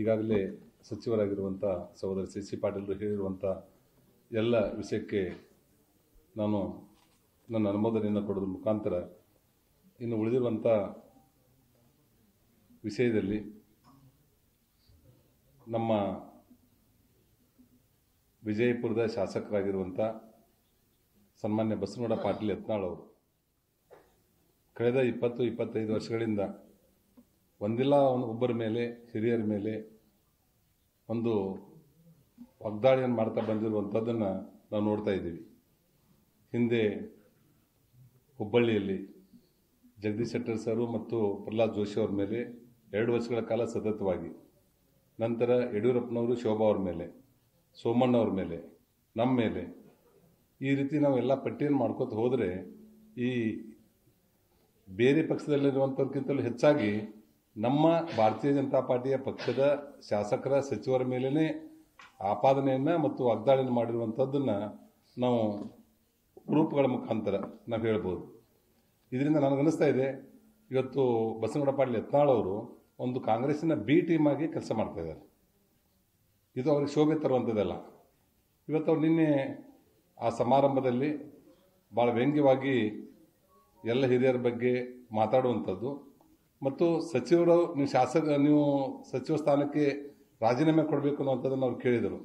ಈಗಾಗಲೇ ಸಚಿವರಾಗಿರುವಂತ ಸಹೋದರ ಸಿಸಿ ಪಾಟೀಲ್ ಹೇಳಿರುವಂತ ಎಲ್ಲ ವಿಷಯಕ್ಕೆ ನಾನು ನನ್ನ ಅನುಮೋದನೆಯನ್ನು ಕೊಡುವ ಮುಖಾಂತರ ಇನ್ನು ಉಳಿದಿರುವಂತ ವಿಷಯದಲ್ಲಿ ನಮ್ಮ ವಿಜಯಪುರದ ಶಾಸಕರಾಗಿರುವಂತ ಸನ್ಮಾನ್ಯ ಬಸವನಗೌಡ ಪಾಟೀಲ್ ಯತ್ನಾಳ್ ಅವರು ಕಳೆದ 20 25 ವರ್ಷಗಳಿಂದ ಒಂದಿಲ್ಲ ಒಬ್ಬರ ಮೇಲೆ ಹಿರಿಯರ ಮೇಲೆ ಒಂದು ವಾಗ್ದಾಳಿಯನ್ನು ಮಾಡ್ತಾ ಬಂದಿರುವಂತದನ್ನ ನಾವು ನೋಡ್ತಾ ಇದ್ದೀವಿ. ಹಿಂದೆ ಹುಬ್ಬಳ್ಳಿಯಲ್ಲಿ ಜಗದೀಶ್ ಶೆಟ್ಟರ್ ಸರ್ ಮತ್ತು ಪ್ರಹ್ಲಾದ್ ಜೋಶಿ ಅವರ ಮೇಲೆ 2 ವರ್ಷಗಳ ಕಾಲ ಸತತವಾಗಿ, ನಂತರ ಯಡಿಯೂರಪ್ಪನವರು ಶೋಭಾ ಅವರ ಮೇಲೆ, ಸೋಮಣ್ಣ ಅವರ ಮೇಲೆ, ನಮ್ಮ ಮೇಲೆ ಈ ರೀತಿ ನಾವೆಲ್ಲ ಪಟ್ಟಿಯನ್ನು ಮಾಡ್ಕೋತ ಹೋದರೆ ಈ ಬೇರೆ ಪಕ್ಷದಲ್ಲಿರುವಂಥವ್ರಿಗಿಂತಲೂ ಹೆಚ್ಚಾಗಿ ನಮ್ಮ ಭಾರತೀಯ ಜನತಾ ಪಾರ್ಟಿಯ ಪಕ್ಷದ ಶಾಸಕರ ಸಚಿವರ ಮೇಲೇ ಆಪಾದನೆಯನ್ನು ಮತ್ತು ವಾಗ್ದಾಳಿಯನ್ನು ಮಾಡಿರುವಂಥದ್ದನ್ನು ನಾವು ರೂಪಗಳ ಮುಖಾಂತರ ನಾವು ಹೇಳ್ಬೋದು. ಇದರಿಂದ ನನಗನ್ನಿಸ್ತಾ ಇದೆ ಇವತ್ತು ಬಸವನಗೌಡ ಪಾಟೀಲ್ ಯತ್ನಾಳ್ ಅವರು ಒಂದು ಕಾಂಗ್ರೆಸ್ಸಿನ ಬಿ ಟೀಮ್ ಆಗಿ ಕೆಲಸ ಮಾಡ್ತಾ ಇದ್ದಾರೆ. ಇದು ಅವ್ರಿಗೆ ಶೋಭೆ ತರುವಂಥದ್ದಲ್ಲ. ಇವತ್ತು ಅವ್ರು ನಿನ್ನೆ ಆ ಸಮಾರಂಭದಲ್ಲಿ ಭಾಳ ವ್ಯಂಗ್ಯವಾಗಿ ಎಲ್ಲ ಹಿರಿಯರ ಬಗ್ಗೆ ಮಾತಾಡುವಂಥದ್ದು ಮತ್ತು ಸಚಿವರು ನೀವು ಸಚಿವ ಸ್ಥಾನಕ್ಕೆ ರಾಜೀನಾಮೆ ಕೊಡಬೇಕು ಅನ್ನುವಂಥದ್ದನ್ನು ಅವ್ರು ಕೇಳಿದರು.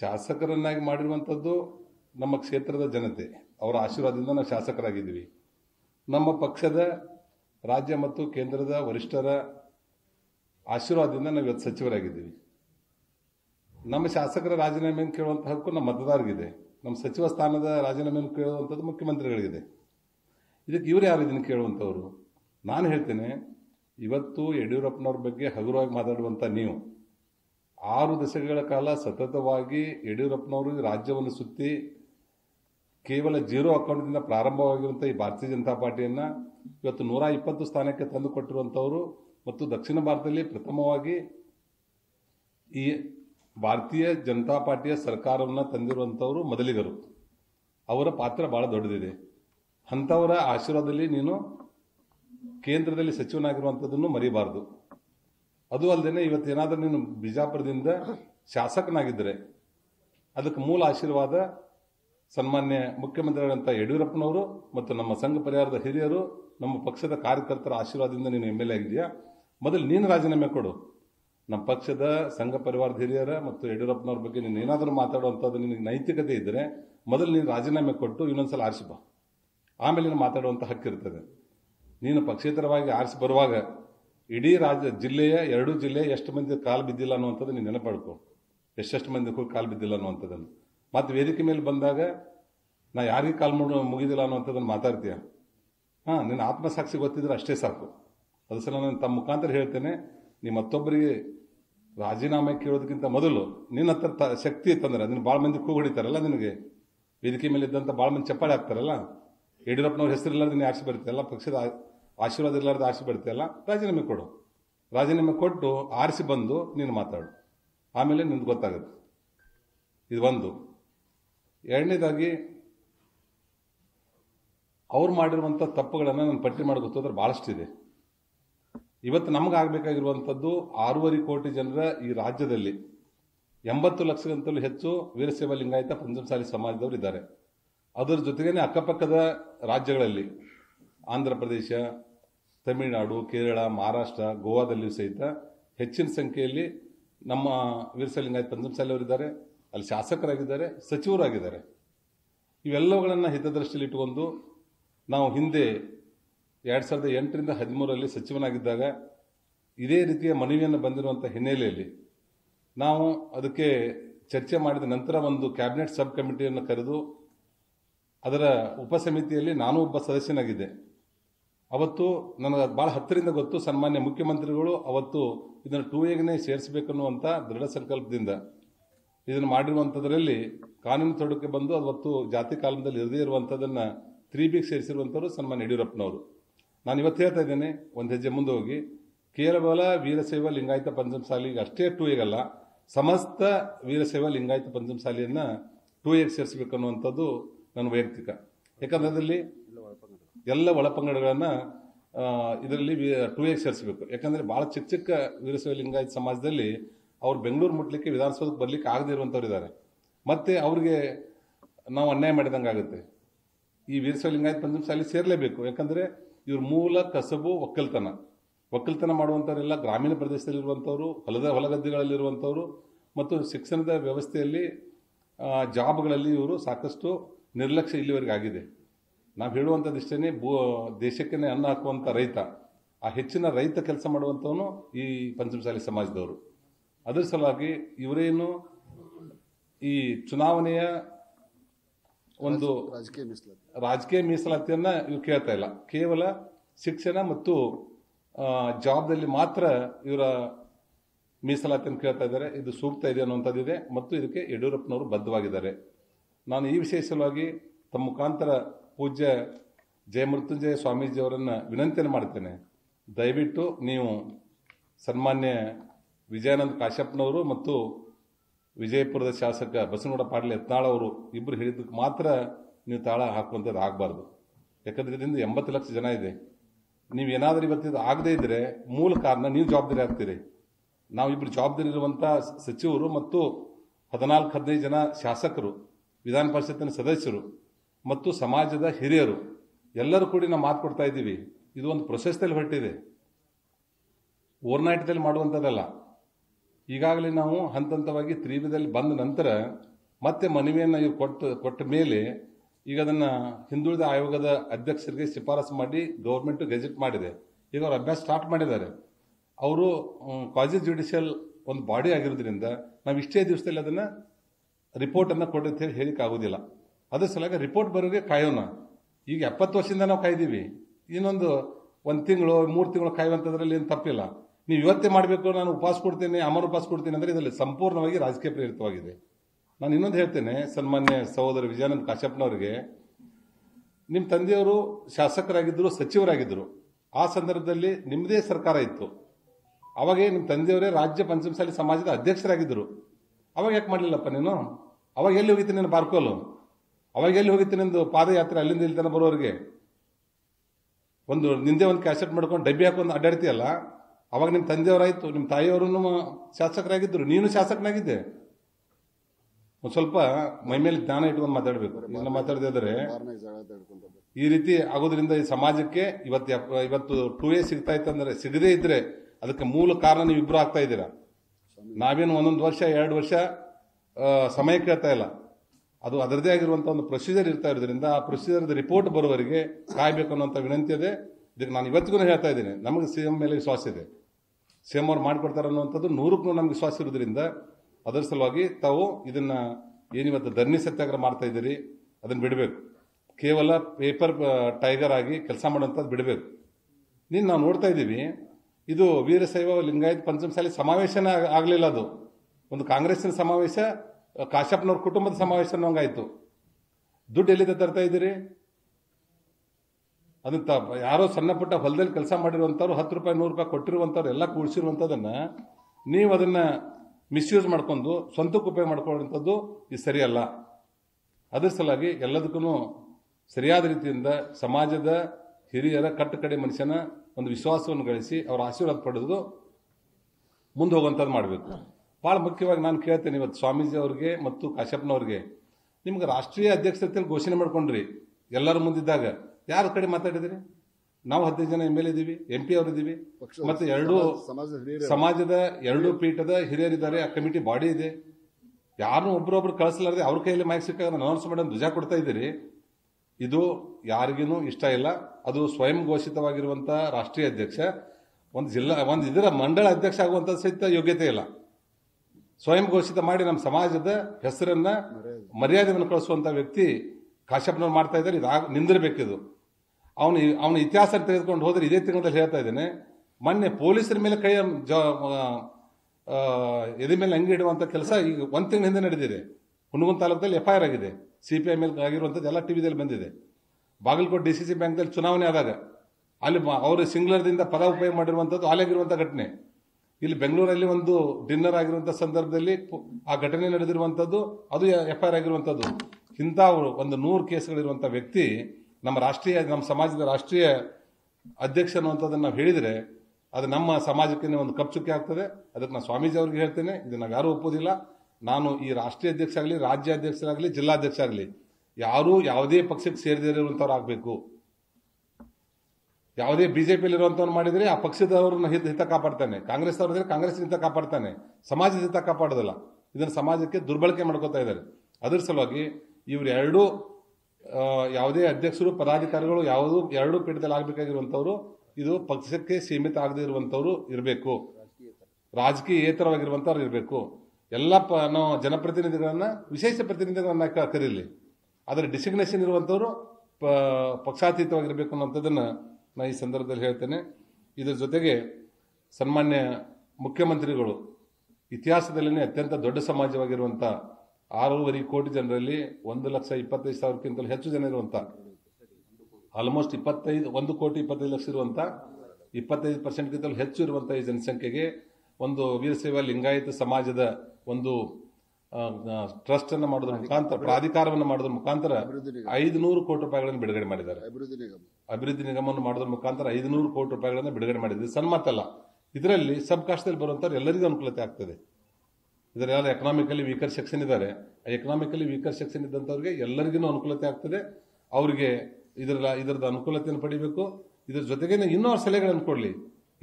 ಶಾಸಕರನ್ನಾಗಿ ಮಾಡಿರುವಂಥದ್ದು ನಮ್ಮ ಕ್ಷೇತ್ರದ ಜನತೆ, ಅವರ ಆಶೀರ್ವಾದದಿಂದ ನಾವು ಶಾಸಕರಾಗಿದ್ದೀವಿ. ನಮ್ಮ ಪಕ್ಷದ ರಾಜ್ಯ ಮತ್ತು ಕೇಂದ್ರದ ವರಿಷ್ಠರ ಆಶೀರ್ವಾದದಿಂದ ನಾವು ಇವತ್ತು ಸಚಿವರಾಗಿದ್ದೀವಿ. ನಮ್ಮ ಶಾಸಕರ ರಾಜೀನಾಮೆಯನ್ನು ಕೇಳುವಂಥ ಹಕ್ಕು ನಮ್ಮ ಮತದಾರರಿಗಿದೆ. ನಮ್ಮ ಸಚಿವ ಸ್ಥಾನದ ರಾಜೀನಾಮೆಯನ್ನು ಕೇಳುವಂಥದ್ದು ಮುಖ್ಯಮಂತ್ರಿಗಳಿಗಿದೆ. ಇದಕ್ಕೆ ಇವರು ಯಾರು ಇದನ್ನು ಕೇಳುವಂಥವ್ರು? ನಾನು ಹೇಳ್ತೇನೆ, ಇವತ್ತು ಯಡಿಯೂರಪ್ಪನವ್ರ ಬಗ್ಗೆ ಹಗುರವಾಗಿ ಮಾತಾಡುವಂಥ ನೀವು 6 ದಶಕಗಳ ಕಾಲ ಸತತವಾಗಿ ಯಡಿಯೂರಪ್ಪನವರು ರಾಜ್ಯವನ್ನು ಸುತ್ತಿ ಕೇವಲ 0 ಅಕೌಂಟ್ನಿಂದ ಪ್ರಾರಂಭವಾಗಿರುವಂಥ ಈ ಭಾರತೀಯ ಜನತಾ ಪಾರ್ಟಿಯನ್ನು ಇವತ್ತು 120 ಸ್ಥಾನಕ್ಕೆ ತಂದು ಕೊಟ್ಟಿರುವಂಥವರು ಮತ್ತು ದಕ್ಷಿಣ ಭಾರತದಲ್ಲಿ ಪ್ರಥಮವಾಗಿ ಈ ಭಾರತೀಯ ಜನತಾ ಪಾರ್ಟಿಯ ಸರ್ಕಾರವನ್ನು ತಂದಿರುವಂಥವರು ಮೊದಲಿಗರು. ಅವರ ಪಾತ್ರ ಭಾಳ ದೊಡ್ಡದಿದೆ. ಅಂಥವರ ಆಶೀರ್ವಾದದಲ್ಲಿ ನೀನು ಕೇಂದ್ರದಲ್ಲಿ ಸಚಿವನಾಗಿರುವಂಥದ್ದನ್ನು ಮರಿಬಾರ್ದು. ಅದು ಅಲ್ಲದೆ ಇವತ್ತೇನಾದರೂ ನೀನು ಬಿಜಾಪುರದಿಂದ ಶಾಸಕನಾಗಿದ್ದರೆ ಅದಕ್ಕೆ ಮೂಲ ಆಶೀರ್ವಾದ ಸನ್ಮಾನ್ಯ ಮುಖ್ಯಮಂತ್ರಿಗಳಂಥ ಯಡಿಯೂರಪ್ಪನವರು ಮತ್ತು ನಮ್ಮ ಸಂಘ ಪರಿವಾರದ ಹಿರಿಯರು, ನಮ್ಮ ಪಕ್ಷದ ಕಾರ್ಯಕರ್ತರ ಆಶೀರ್ವಾದದಿಂದ ನೀನು ಎಮ್ ಎಲ್ ಎ ಆಗಿದೆಯಾ, ಮೊದಲು ನೀನು ರಾಜೀನಾಮೆ ಕೊಡು. ನಮ್ಮ ಪಕ್ಷದ ಸಂಘ ಪರಿವಾರದ ಹಿರಿಯರ ಮತ್ತು ಯಡಿಯೂರಪ್ಪನವ್ರ ಬಗ್ಗೆ ನೀನು ಏನಾದರೂ ಮಾತಾಡುವಂಥದ್ದು ನಿನಗೆ ನೈತಿಕತೆ ಇದ್ದರೆ ಮೊದಲು ನೀನು ರಾಜೀನಾಮೆ ಕೊಟ್ಟು ಇನ್ನೊಂದ್ಸಲ ಆರಿಸಿ ಬಾ, ಆಮೇಲೆ ನೀನು ಮಾತಾಡುವಂಥ ಹಕ್ಕಿರ್ತದೆ. ನೀನು ಪಕ್ಷೇತರವಾಗಿ ಆರಿಸಿ ಬರುವಾಗ ಇಡೀ ಜಿಲ್ಲೆಯ 2 ಜಿಲ್ಲೆ ಎಷ್ಟು ಮಂದಿ ಕಾಲು ಬಿದ್ದಿಲ್ಲ ಅನ್ನುವಂಥದ್ದು ನೀನು ನೆನಪಾಡ್ಕೊ, ಎಷ್ಟೆಷ್ಟು ಮಂದಿ ಕಾಲು ಬಿದ್ದಿಲ್ಲ ಅನ್ನುವಂಥದ್ದನ್ನು. ಮತ್ತು ವೇದಿಕೆ ಮೇಲೆ ಬಂದಾಗ ನಾ ಯಾರಿಗೆ ಕಾಲು ಮುಗಿದಿಲ್ಲ ಅನ್ನುವಂಥದ್ದನ್ನು ಮಾತಾಡ್ತೀಯ. ಹಾಂ, ನಿನ್ನ ಆತ್ಮಸಾಕ್ಷಿ ಗೊತ್ತಿದ್ರೆ ಅಷ್ಟೇ ಸಾಕು. ಅದು ಸಲ ನಾನು ತಮ್ಮ ಮುಖಾಂತರ ಹೇಳ್ತೇನೆ, ನೀ ಮತ್ತೊಬ್ಬರಿಗೆ ರಾಜೀನಾಮೆ ಕೇಳೋದಕ್ಕಿಂತ ಮೊದಲು ನಿನ್ನ ಹತ್ರ ಶಕ್ತಿ ಇತ್ತಂದ್ರೆ ನಿನ್ನ ಭಾಳ ಮಂದಿ ಕೂಗು ಹೊಡಿತಾರಲ್ಲ, ನಿನಗೆ ವೇದಿಕೆ ಮೇಲೆ ಇದ್ದಂಥ ಭಾಳ ಮಂದಿ ಚಪ್ಪಾಳೆ ಹಾಕ್ತಾರಲ್ಲ, ಯಡಿಯೂರಪ್ಪನವ್ರ ಹೆಸರಿಲ್ಲಾರ್ದು ನೀನು ಆಸೆ ಬರ್ತೀಯಲ್ಲ, ಪಕ್ಷದ ಆಶೀರ್ವಾದ ಇರಲಾರ್ದು ಆಸೆ ಬರ್ತೀಯಲ್ಲ, ರಾಜೀನಾಮೆ ಕೊಡು. ರಾಜೀನಾಮೆ ಕೊಟ್ಟು ಆರಿಸಿ ಬಂದು ನೀನು ಮಾತಾಡು, ಆಮೇಲೆ ನಿನ್ಗೆ ಗೊತ್ತಾಗುತ್ತೆ. ಇದು ಒಂದು. 2ನೇದಾಗಿ ಅವ್ರು ಮಾಡಿರುವಂಥ ತಪ್ಪುಗಳನ್ನು ನಾನು ಪಟ್ಟಿ ಮಾಡಿ ಗೊತ್ತೋದ್ರೆ ಭಾಳಷ್ಟಿದೆ. ಇವತ್ತು ನಮಗಾಗಬೇಕಾಗಿರುವಂಥದ್ದು 6.25 ಕೋಟಿ ಜನರ ಈ ರಾಜ್ಯದಲ್ಲಿ 80 ಲಕ್ಷಕ್ಕಿಂತಲೂ ಹೆಚ್ಚು ವೀರಶೈವ ಲಿಂಗಾಯತ ಪಂಚಮಸಾಲಿ ಸಮಾಜದವರು ಇದ್ದಾರೆ. ಅದರ ಜೊತೆಗೇನೆ ಅಕ್ಕಪಕ್ಕದ ರಾಜ್ಯಗಳಲ್ಲಿ ಆಂಧ್ರ ಪ್ರದೇಶ, ತಮಿಳುನಾಡು, ಕೇರಳ, ಮಹಾರಾಷ್ಟ್ರ, ಗೋವಾದಲ್ಲಿಯೂ ಸಹಿತ ಹೆಚ್ಚಿನ ಸಂಖ್ಯೆಯಲ್ಲಿ ನಮ್ಮ ವೀರಶೈವ ಲಿಂಗಾಯತ ಪಂಚಮಸಾಲಿ ಅವರಿದ್ದಾರೆ, ಅಲ್ಲಿ ಶಾಸಕರಾಗಿದ್ದಾರೆ, ಸಚಿವರಾಗಿದ್ದಾರೆ. ಇವೆಲ್ಲವುಗಳನ್ನು ಹಿತದೃಷ್ಟಿಯಲ್ಲಿ ಇಟ್ಟುಕೊಂಡು ನಾವು ಹಿಂದೆ 2008ರಿಂದ 2013 ಸಚಿವನಾಗಿದ್ದಾಗ ಇದೇ ರೀತಿಯ ಮನವಿಯನ್ನು ಬಂದಿರುವಂಥ ಹಿನ್ನೆಲೆಯಲ್ಲಿ ನಾವು ಅದಕ್ಕೆ ಚರ್ಚೆ ಮಾಡಿದ ನಂತರ ಒಂದು ಕ್ಯಾಬಿನೆಟ್ ಸಬ್ ಕಮಿಟಿಯನ್ನು ಕರೆದು ಅದರ ಉಪಸಮಿತಿಯಲ್ಲಿ ನಾನು ಒಬ್ಬ ಸದಸ್ಯನಾಗಿದ್ದೆ. ಅವತ್ತು ನನಗೆ ಭಾಳ ಹತ್ತಿರದಿಂದ ಗೊತ್ತು, ಸನ್ಮಾನ್ಯ ಮುಖ್ಯಮಂತ್ರಿಗಳು ಅವತ್ತು ಇದನ್ನು 2Aನೇ ಸೇರಿಸಬೇಕನ್ನುವಂಥ ದೃಢ ಸಂಕಲ್ಪದಿಂದ ಇದನ್ನು ಮಾಡಿರುವಂಥದ್ರಲ್ಲಿ ಕಾನೂನು ತೊಡಕ್ಕೆ ಬಂದು ಅವತ್ತು ಜಾತಿ ಕಾಲದಲ್ಲಿ ಇರದೇ ಇರುವಂಥದ್ದನ್ನು 3Bಗೆ ಸೇರಿಸಿರುವಂಥವ್ರು ಸನ್ಮಾನ್ಯ ಯಡಿಯೂರಪ್ಪನವರು. ನಾನು ಇವತ್ತು ಹೇಳ್ತಾ ಇದ್ದೇನೆ, ಒಂದು ಹೆಜ್ಜೆ ಮುಂದೆ ಹೋಗಿ ಕೇವಲ ವೀರಶೈವ ಲಿಂಗಾಯತ ಪಂಚಮಸಾಲಿಗೆ ಅಷ್ಟೇ 2Aಗಲ್ಲ, ಸಮಸ್ತ ವೀರಶೈವ ಲಿಂಗಾಯತ ಪಂಚಮಸಾಲಿಯನ್ನು 2Aಗೆ ಸೇರಿಸಬೇಕನ್ನುವಂಥದ್ದು ನನ್ನ ವೈಯಕ್ತಿಕ. ಯಾಕಂದ್ರೆ ಅದರಲ್ಲಿ ಎಲ್ಲ ಒಳಪಂಗಡಗಳನ್ನು टू एक्स ಸೇರಿಸಬೇಕು ಯಾಕಂದ್ರೆ ಬಹಳ ಚಿಕ್ಕ ಚಿಕ್ಕ ವೀರಶೈವ ಲಿಂಗಾಯತ ಸಮಾಜದಲ್ಲಿ ಅವರು ಬೆಂಗಳೂರು ಮುಟ್ಲಿಕ್ಕೆ ವಿಧಾನಸೌಧಕ್ಕೆ ಬರಲಿಕ್ಕೆ ಆಗದೇ ಇರುವಂತವರು ಇದ್ದಾರೆ ಮತ್ತೆ ಅವರಿಗೆ ನಾವು ಅನ್ಯಾಯ ಮಾಡಿದಂಗೆ ಆಗುತ್ತೆ ಈ ವೀರಶೈವ ಲಿಂಗಾಯತ ಪಂಚಮಸಾಲಿ ಸೇರಲೇಬೇಕು ಯಾಕಂದ್ರೆ ಇವರ ಮೂಲ ಕಸಬು ಒಕ್ಕಲ್ತನ ಮಾಡುವಂತವರೆಲ್ಲ ಗ್ರಾಮೀಣ ಪ್ರದೇಶದಲ್ಲಿ ಇರುವಂತವರು ಹೊಲಗದ್ದೆಗಳಲ್ಲಿ ಇರುವಂತವರು ಮತ್ತು ಶಿಕ್ಷಣದ ವ್ಯವಸ್ಥೆಯಲ್ಲಿ ಜಾಬ್ಗಳಲ್ಲಿ ಇವರು ಸಾಕಷ್ಟು ನಿರ್ಲಕ್ಷ್ಯ ಇಲ್ಲಿವರೆಗೆ ಆಗಿದೆ ನಾವು ಹೇಳುವಂತದ್ದು ಇಷ್ಟನೇ ದೇಶಕ್ಕೆ ಅನ್ನ ಹಾಕುವಂತ ರೈತ ಆ ಹೆಚ್ಚಿನ ರೈತ ಕೆಲಸ ಮಾಡುವಂತವನು ಈ ಪಂಚಮಸಾಲಿ ಸಮಾಜದವರು ಅದರ ಸಲುವಾಗಿ ಇವರೇನು ಈ ಚುನಾವಣೆಯ ಒಂದು ರಾಜಕೀಯ ಮೀಸಲಾತಿಯನ್ನು ಇವರು ಕೇಳ್ತಾ ಇಲ್ಲ ಕೇವಲ ಶಿಕ್ಷಣ ಮತ್ತು ಜಾಬ್ನಲ್ಲಿ ಮಾತ್ರ ಇವರ ಮೀಸಲಾತಿಯನ್ನು ಕೇಳ್ತಾ ಇದ್ದಾರೆ ಇದು ಸೂಕ್ತ ಇದೆ ಅನ್ನುವಂಥದ್ದಿದೆ ಮತ್ತು ಇದಕ್ಕೆ ಯಡಿಯೂರಪ್ಪನವರು ಬದ್ಧವಾಗಿದ್ದಾರೆ ನಾನು ಈ ವಿಶೇಷವಾಗಿ ತಮ್ಮ ಮುಖಾಂತರ ಪೂಜ್ಯ ಜಯಮೃತ್ಯುಂಜಯ ಸ್ವಾಮೀಜಿಯವರನ್ನು ವಿನಂತಿಯನ್ನು ಮಾಡ್ತೇನೆ ದಯವಿಟ್ಟು ನೀವು ಸನ್ಮಾನ್ಯ ವಿಜಯಾನಂದ ಕಾಶಪ್ಪನವರು ಮತ್ತು ವಿಜಯಪುರದ ಶಾಸಕ ಬಸನಗೌಡ ಪಾಟೀಲ್ ಯತ್ನಾಳ್ ಅವರು ಇಬ್ಬರು ಹೇಳಿದ್ದಕ್ಕೆ ಮಾತ್ರ ನೀವು ತಾಳ ಹಾಕುವಂಥದ್ದು ಆಗಬಾರ್ದು ಯಾಕಂದ್ರೆ ಇದರಿಂದ 80 ಲಕ್ಷ ಜನ ಇದೆ ನೀವು ಏನಾದರೂ ಇವತ್ತಿದು ಆಗದೇ ಇದ್ರೆ ಮೂಲ ಕಾರಣ ನೀವು ಜವಾಬ್ದಾರಿ ಆಗ್ತೀರಿ ನಾವಿಬ್ಬರು ಜವಾಬ್ದಾರಿ ಇರುವಂಥ ಸಚಿವರು ಮತ್ತು 14-15 ಜನ ಶಾಸಕರು ವಿಧಾನ ಪರಿಷತ್ತಿನ ಸದಸ್ಯರು ಮತ್ತು ಸಮಾಜದ ಹಿರಿಯರು ಎಲ್ಲರೂ ಕೂಡಿ ನಾವು ಮಾತು ಕೊಡ್ತಾ ಇದ್ದೀವಿ ಇದು ಒಂದು ಪ್ರೊಸೆಸ್ನಲ್ಲಿ ಹೊರಟಿದೆ ಓವರ್ನೈಟ್ದಲ್ಲಿ ಮಾಡುವಂಥದ್ದಲ್ಲ ಈಗಾಗಲೇ ನಾವು ಹಂತ ಹಂತವಾಗಿ ತ್ರಿವಿಧದಲ್ಲಿ ಬಂದ ನಂತರ ಮತ್ತೆ ಮನವಿಯನ್ನು ಇವರು ಕೊಟ್ಟ ಮೇಲೆ ಈಗ ಅದನ್ನು ಹಿಂದುಳಿದ ಆಯೋಗದ ಅಧ್ಯಕ್ಷರಿಗೆ ಶಿಫಾರಸು ಮಾಡಿ ಗೌರ್ಮೆಂಟು ಗೆಜೆಟ್ ಮಾಡಿದೆ ಈಗ ಅವರು ಅಭ್ಯಾಸ ಸ್ಟಾರ್ಟ್ ಮಾಡಿದ್ದಾರೆ ಅವರು ಕ್ವಾಜಿ ಜುಡಿಷಿಯಲ್ ಒಂದು ಬಾಡಿ ಆಗಿರೋದ್ರಿಂದ ನಾವು ಇಷ್ಟೇ ದಿವಸದಲ್ಲಿ ಅದನ್ನು ರಿಪೋರ್ಟನ್ನು ಕೊಡಿ ಅಂತ ಹೇಳಿಕ್ಕಾಗೋದಿಲ್ಲ ಅದ್ರ ಸಲುವಾಗಿ ರಿಪೋರ್ಟ್ ಬರೋರಿಗೆ ಕಾಯೋಣ ಈಗ 70 ವರ್ಷದಿಂದ ನಾವು ಕಾಯ್ದೀವಿ ಇನ್ನೊಂದು ತಿಂಗಳು 3 ತಿಂಗಳು ಕಾಯುವಂಥದ್ರಲ್ಲಿ ಏನು ತಪ್ಪಿಲ್ಲ ನೀವು ಇವತ್ತೇ ಮಾಡಬೇಕು ನಾನು ಉಪವಾಸ ಕೊಡ್ತೀನಿ ಅಮರ ಉಪವಾಸ ಕೊಡ್ತೀನಿ ಅಂದರೆ ಇದರಲ್ಲಿ ಸಂಪೂರ್ಣವಾಗಿ ರಾಜಕೀಯ ಪ್ರೇರಿತವಾಗಿದೆ ನಾನು ಇನ್ನೊಂದು ಹೇಳ್ತೇನೆ ಸನ್ಮಾನ್ಯ ಸಹೋದರ ವಿಜಯಾನಂದ ಕಾಶಪ್ಪನವರಿಗೆ ನಿಮ್ಮ ತಂದೆಯವರು ಶಾಸಕರಾಗಿದ್ದರು ಸಚಿವರಾಗಿದ್ದರು ಆ ಸಂದರ್ಭದಲ್ಲಿ ನಿಮ್ಮದೇ ಸರ್ಕಾರ ಇತ್ತು ಅವಾಗೇ ನಿಮ್ಮ ತಂದೆಯವರೇ ರಾಜ್ಯ ಪಂಚಮಸಾಲಿ ಸಮಾಜದ ಅಧ್ಯಕ್ಷರಾಗಿದ್ದರು ಅವಾಗ ಯಾಕೆ ಮಾಡಲಿಲ್ಲಪ್ಪ ನೀನು ಅವಾಗ ಎಲ್ಲಿ ಹೋಗಿತ್ತು ನೀನು ಬಾರ್ಕೋಲು ಅವಾಗ ಎಲ್ಲಿ ಹೋಗಿತ್ತು ನಿಂದು ಪಾದಯಾತ್ರೆ ಅಲ್ಲಿಂದ ಇಲ್ಲಿ ತನಕ ಬರೋರಿಗೆ ಒಂದು ನಿಂದೆ ಒಂದು ಕ್ಯಾಸೆಟ್ ಮಾಡ್ಕೊಂಡು ಡಬ್ಬಿ ಹಾಕೊಂಡು ಅಡ್ಡಾಡ್ತೀಯಲ್ಲ ಅವಾಗ ನಿಮ್ಮ ತಂದೆಯವರಾಯಿತು ನಿಮ್ಮ ತಾಯಿಯವರು ಶಾಸಕರಾಗಿದ್ದರು ನೀನು ಶಾಸಕನಾಗಿದ್ದೆ ಒಂದು ಸ್ವಲ್ಪ ಮೈಮೇಲೆ ಜ್ಞಾನ ಇಟ್ಕೊಂಡು ಮಾತಾಡಬೇಕು ಎಲ್ಲ ಮಾತಾಡದಿದ್ರೆ ಈ ರೀತಿ ಆಗೋದ್ರಿಂದ ಈ ಸಮಾಜಕ್ಕೆ ಇವತ್ತು 2A ಸಿಗ್ತಾ ಇತ್ತಂದ್ರೆ ಸಿಗದೇ ಇದ್ರೆ ಅದಕ್ಕೆ ಮೂಲ ಕಾರಣ ನೀವು ಇಬ್ರು ಆಗ್ತಾ ಇದ್ದೀರಾ ನಾವೇನು ಒಂದೊಂದು ವರ್ಷ 2 ವರ್ಷ ಸಮಯ ಕೇಳ್ತಾ ಇಲ್ಲ ಅದು ಅದರದೇ ಆಗಿರುವಂಥ ಒಂದು ಪ್ರೊಸೀಜರ್ ಇರ್ತಾ ಇರೋದ್ರಿಂದ ಆ ಪ್ರೊಸೀಜರ್ದ ರಿಪೋರ್ಟ್ ಬರೋವರೆಗೆ ಕಾಯಬೇಕು ಅನ್ನೋಂಥ ವಿನಂತಿ ಇದೆ ಇದಕ್ಕೆ ನಾನು ಇವತ್ತಿಗೂ ಹೇಳ್ತಾ ಇದ್ದೀನಿ ನಮಗೆ ಸಿಎಂ ಮೇಲೆ ವಿಶ್ವಾಸ ಇದೆ ಸಿಎಂ ಅವ್ರು ಮಾಡಿಕೊಡ್ತಾರೆ ಅನ್ನುವಂಥದ್ದು 100% ನಮ್ಗೆ ವಿಶ್ವಾಸ ಇರೋದ್ರಿಂದ ಅದರ ಸಲುವಾಗಿ ತಾವು ಇದನ್ನು ಏನಿವತ್ತು ಧರಣಿ ಸತ್ಯಾಗ್ರಹ ಮಾಡ್ತಾ ಇದ್ದೀರಿ ಅದನ್ನು ಬಿಡಬೇಕು ಕೇವಲ ಪೇಪರ್ ಟೈಗರ್ ಆಗಿ ಕೆಲಸ ಮಾಡೋಂಥದ್ದು ಬಿಡಬೇಕು ನೀನು ನಾವು ನೋಡ್ತಾ ಇದ್ದೀವಿ ಇದು ವೀರಶೈವ ಲಿಂಗಾಯತ ಪಂಚಮಸಾಲಿ ಸಮಾವೇಶನೇ ಆಗಲಿಲ್ಲ ಅದು ಒಂದು ಕಾಂಗ್ರೆಸ್ಸಿನ ಸಮಾವೇಶ ಕಾಶಪ್ಪನವ್ರ ಕುಟುಂಬದ ಸಮಾವೇಶ ಅನ್ನೋಂಗಾಯಿತು ದುಡ್ಡು ಎಲ್ಲಿಂದ ತರ್ತಾ ಇದ್ದೀರಿ ಅದಂತ ಯಾರೋ ಸಣ್ಣ ಪುಟ್ಟ ಹೊಲದಲ್ಲಿ ಕೆಲಸ ಮಾಡಿರುವಂಥವ್ರು 10 ರೂಪಾಯಿ 100 ರೂಪಾಯಿ ಕೊಟ್ಟಿರುವಂಥವ್ರು ಎಲ್ಲ ಕೂಡಿಸಿರುವಂಥದ್ದನ್ನು ನೀವು ಅದನ್ನು ಮಿಸ್ಯೂಸ್ ಮಾಡ್ಕೊಂಡು ಸ್ವಂತಕ್ಕೆ ಉಪಯೋಗ ಮಾಡ್ಕೊಳ್ಳುವಂಥದ್ದು ಇದು ಸರಿಯಲ್ಲ ಅದರ ಸಲುವಾಗಿ ಎಲ್ಲದಕ್ಕೂ ಸರಿಯಾದ ರೀತಿಯಿಂದ ಸಮಾಜದ ಹಿರಿಯರ ಕಟ್ಟಕಡೆ ಮನುಷ್ಯನ ಒಂದು ವಿಶ್ವಾಸವನ್ನು ಗಳಿಸಿ ಅವರ ಆಶೀರ್ವಾದ ಪಡೆದು ಮುಂದೆ ಹೋಗುವಂಥದ್ದು ಮಾಡಬೇಕು ಭಾಳ ಮುಖ್ಯವಾಗಿ ನಾನು ಕೇಳ್ತೇನೆ ಇವತ್ತು ಸ್ವಾಮೀಜಿ ಅವರಿಗೆ ಮತ್ತು ಕಾಶಪ್ಪನವ್ರಿಗೆ ನಿಮ್ಗೆ ರಾಷ್ಟ್ರೀಯ ಅಧ್ಯಕ್ಷತೆಯಲ್ಲಿ ಘೋಷಣೆ ಮಾಡ್ಕೊಂಡ್ರಿ ಎಲ್ಲರ ಮುಂದಿದ್ದಾಗ ಯಾರ ಕಡೆ ಮಾತಾಡಿದ್ರಿ ನಾವು 15 ಜನ ಎಮ್ ಎಲ್ ಇದ್ದೀವಿ MP ಅವರು ಇದ್ದೀವಿ ಮತ್ತು ಸಮಾಜದ ಎರಡು ಪೀಠದ ಹಿರಿಯರಿದ್ದಾರೆ ಆ ಕಮಿಟಿ ಬಾಡಿ ಇದೆ ಯಾರನ್ನೂ ಒಬ್ರೊಬ್ರು ಕಳಿಸಲಾರದೆ ಅವ್ರ ಕೈಯಲ್ಲಿ ಮೈಕ್ ಸಿಕ್ಕಾಗ ಅನೌನ್ಸ್ ಮಾಡೋದು ಧ್ವಜ ಕೊಡ್ತಾ ಇದ್ದೀರಿ ಇದು ಯಾರಿಗೂ ಇಷ್ಟ ಇಲ್ಲ ಅದು ಸ್ವಯಂ ಘೋಷಿತವಾಗಿರುವಂಥ ರಾಷ್ಟ್ರೀಯ ಅಧ್ಯಕ್ಷ ಒಂದು ಇದರ ಮಂಡಳ ಅಧ್ಯಕ್ಷ ಆಗುವಂಥದ್ದು ಸಹಿತ ಯೋಗ್ಯತೆ ಇಲ್ಲ ಸ್ವಯಂ ಘೋಷಿತ ಮಾಡಿ ನಮ್ಮ ಸಮಾಜದ ಹೆಸರನ್ನ ಮರ್ಯಾದೆಯನ್ನು ಕಳಿಸುವಂಥ ವ್ಯಕ್ತಿ ಕಾಶಪ್ಪನವ್ರು ಮಾಡ್ತಾ ಇದ್ದಾರೆ ಇದಾಗ ನಿಂದಿರಬೇಕಿದು ಅವನ ಇತಿಹಾಸ ತೆಗೆದುಕೊಂಡು ಹೋದರೆ ಇದೇ ತಿಂಗಳಲ್ಲಿ ಹೇಳ್ತಾ ಇದ್ದೇನೆ ಮೊನ್ನೆ ಪೊಲೀಸರ ಮೇಲೆ ಕೈ ಎದೆ ಮೇಲೆ ಅಂಗಿ ಇಡುವಂಥ ಕೆಲಸ ಈಗ 1 ತಿಂಗಳ ಹಿಂದೆ ನಡೆದಿದೆ ಹುಣಗುನ್ ತಾಲೂಕಲ್ಲಿ FIR ಆಗಿದೆ CPI ಮೇಲೆ ಆಗಿರುವಂಥದ್ದು ಎಲ್ಲ ಟಿವಿದಲ್ಲಿ ಬಂದಿದೆ ಬಾಗಲಕೋಟೆ DCC ಬ್ಯಾಂಕ್ದಲ್ಲಿ ಚುನಾವಣೆ ಆದಾಗ ಅಲ್ಲಿ ಅವರು ಸಿಂಗ್ಲರ್ದಿಂದ ಪದ ಉಪಯೋಗ ಮಾಡಿರುವಂಥದ್ದು ಹಾಲಾಗಿರುವಂಥ ಘಟನೆ ಇಲ್ಲಿ ಬೆಂಗಳೂರಲ್ಲಿ ಒಂದು ಡಿನ್ನರ್ ಆಗಿರುವಂಥ ಸಂದರ್ಭದಲ್ಲಿ ಆ ಘಟನೆ ನಡೆದಿರುವಂಥದ್ದು ಅದು FIR ಆಗಿರುವಂಥದ್ದು ಇಂಥ ಒಂದು 100 ಕೇಸ್ಗಳಿರುವಂಥ ವ್ಯಕ್ತಿ ನಮ್ಮ ಸಮಾಜದ ರಾಷ್ಟ್ರೀಯ ಅಧ್ಯಕ್ಷನು ಅಂತದನ್ನ ನಾವು ಹೇಳಿದ್ರೆ ಅದು ನಮ್ಮ ಸಮಾಜಕ್ಕೆ ಒಂದು ಕಪ್ಪುಚುಕ್ಕೆ ಆಗ್ತದೆ. ಅದಕ್ಕೆ ನಾನು ಸ್ವಾಮೀಜಿ ಅವರಿಗೆ ಹೇಳ್ತೇನೆ, ಇದನ್ನ ಯಾರು ಒಪ್ಪೋದಿಲ್ಲ. ನಾನು ಈ ರಾಷ್ಟ್ರೀಯ ಅಧ್ಯಕ್ಷ ಆಗಲಿ, ರಾಜ್ಯ ಅಧ್ಯಕ್ಷ ಆಗಲಿ, ಜಿಲ್ಲಾಧ್ಯಕ್ಷ ಆಗಲಿ ಯಾರು ಯಾವುದೇ ಪಕ್ಷಕ್ಕೆ ಸೇರಿದಿರುವಂಥವ್ರು ಆಗಬೇಕು. ಯಾವುದೇ ಬಿಜೆಪಿಯಲ್ಲಿ ಇರುವಂಥವ್ರು ಮಾಡಿದರೆ ಆ ಪಕ್ಷದವ್ರನ್ನ ಹಿತ ಕಾಪಾಡ್ತಾನೆ, ಕಾಂಗ್ರೆಸ್ ಅವರಿದ್ರೆ ಕಾಂಗ್ರೆಸ್ ಹಿತ ಕಾಪಾಡ್ತಾನೆ, ಸಮಾಜದ ಹಿತ ಕಾಪಾಡೋದಿಲ್ಲ. ಇದನ್ನು ಸಮಾಜಕ್ಕೆ ದುರ್ಬಳಕೆ ಮಾಡ್ಕೋತಾ ಇದ್ದಾರೆ. ಅದರ ಸಲುವಾಗಿ ಇವರು ಎರಡೂ ಯಾವುದೇ ಅಧ್ಯಕ್ಷರು ಪದಾಧಿಕಾರಿಗಳು ಯಾವುದು ಎರಡೂ ಪೀಠದಲ್ಲಿ ಆಗಬೇಕಾಗಿರುವಂಥವ್ರು ಇದು ಪಕ್ಷಕ್ಕೆ ಸೀಮಿತ ಆಗದೇ ಇರುವಂಥವ್ರು ಇರಬೇಕು, ರಾಜಕೀಯೇತರವಾಗಿರುವಂಥವ್ರು ಇರಬೇಕು. ಎಲ್ಲ ನಾವು ಜನಪ್ರತಿನಿಧಿಗಳನ್ನ ವಿಶೇಷ ಪ್ರತಿನಿಧಿಗಳನ್ನ ಕರೀಲಿ, ಅದರ ಡಿಸಿಗ್ನೇಷನ್ ಇರುವಂಥವ್ರು ಪಕ್ಷಾತೀತವಾಗಿರಬೇಕು ಅನ್ನೋಂಥದ್ದನ್ನು ನಾನು ಈ ಸಂದರ್ಭದಲ್ಲಿ ಹೇಳ್ತೇನೆ. ಇದರ ಜೊತೆಗೆ ಸನ್ಮಾನ್ಯ ಮುಖ್ಯಮಂತ್ರಿಗಳು ಇತಿಹಾಸದಲ್ಲೇ ಅತ್ಯಂತ ದೊಡ್ಡ ಸಮಾಜವಾಗಿರುವಂಥ 6.25 ಕೋಟಿ ಜನರಲ್ಲಿ 1,25,000ಕ್ಕಿಂತಲೂ ಹೆಚ್ಚು ಜನ ಇರುವಂಥ ಆಲ್ಮೋಸ್ಟ್ 1,25,00,000 ಇರುವಂಥ 25%ಕ್ಕಿಂತಲೂ ಹೆಚ್ಚು ಇರುವಂಥ ಈ ಜನಸಂಖ್ಯೆಗೆ ಒಂದು ವೀರಶೈವ ಲಿಂಗಾಯತ ಸಮಾಜದ ಒಂದು ಟ್ರಸ್ಟ್ ಅನ್ನು ಮಾಡೋದ್ರ ಮುಖಾಂತರ, ಪ್ರಾಧಿಕಾರವನ್ನು ಮಾಡೋದ್ರ ಮುಖಾಂತರ 500 ಕೋಟಿ ರೂಪಾಯಿಗಳನ್ನು ಬಿಡುಗಡೆ ಮಾಡಿದ್ದಾರೆ. ಅಭಿವೃದ್ಧಿ ನಿಗಮವನ್ನು ಮಾಡೋದ್ರ ಮುಖಾಂತರ 500 ಕೋಟಿ ರೂಪಾಯಿಗಳನ್ನು ಬಿಡುಗಡೆ ಮಾಡಿದ್ದಾರೆ. ಸಣ್ಣ ಮಾತಲ್ಲ, ಇದರಲ್ಲಿ ಸಬ್ ಕಾಸ್ಟ್ನಲ್ಲಿ ಬರುವಂಥವ್ರು ಎಲ್ಲರಿಗೂ ಅನುಕೂಲತೆ ಆಗ್ತದೆ. ಇದರಲ್ಲಿ ಎಕನಾಮಿಕಲಿ ವೀಕರ್ ಸೆಕ್ಷನ್ ಇದ್ದಾರೆ, ಎಕನಾಮಿಕಲಿ ವೀಕರ್ ಸೆಕ್ಷನ್ ಇದ್ದಂಥವ್ರಿಗೆ ಎಲ್ಲರಿಗೂ ಅನುಕೂಲತೆ ಆಗ್ತದೆ. ಅವರಿಗೆ ಇದರದ ಅನುಕೂಲತೆಯನ್ನು ಪಡಿಬೇಕು. ಇದರ ಜೊತೆಗೆ ಇನ್ನೂ ಸಲಹೆಗಳನ್ನು ಕೊಡಲಿ.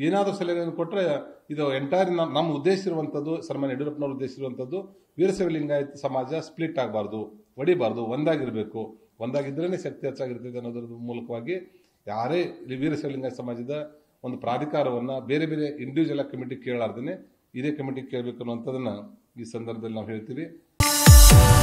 ಏನಾದರೂ ಸಲಹೆಗಳನ್ನು ಕೊಟ್ಟರೆ ಇದು ಎಂಟೈರ್ ನಮ್ಮ ಉದ್ದೇಶ ಇರುವಂಥದ್ದು, ಸನ್ಮಾನ್ಯ ಯಡಿಯೂರಪ್ಪನವ್ರ ಉದ್ದೇಶ ಇರುವಂಥದ್ದು ವೀರಶೈವ ಲಿಂಗಾಯತ ಸಮಾಜ ಸ್ಪ್ಲಿಟ್ ಆಗಬಾರ್ದು, ಒಡಿಬಾರ್ದು, ಒಂದಾಗಿರಬೇಕು. ಒಂದಾಗಿದ್ರೇ ಶಕ್ತಿ ಹೆಚ್ಚಾಗಿರ್ತದೆ ಅನ್ನೋದ್ರ ಮೂಲಕವಾಗಿ ಯಾರೇ ವೀರಶೈವ ಲಿಂಗಾಯತ ಸಮಾಜದ ಒಂದು ಪ್ರಾಧಿಕಾರವನ್ನು ಬೇರೆ ಬೇರೆ ಇಂಡಿವಿಜುವಲ್ ಕಮಿಟಿ ಕೇಳಾರ್ದೇ ಇದೇ ಕಮಿಟಿ ಕೇಳಬೇಕು ಅನ್ನುವಂಥದ್ದನ್ನು ಈ ಸಂದರ್ಭದಲ್ಲಿ ನಾವು ಹೇಳ್ತೀವಿ.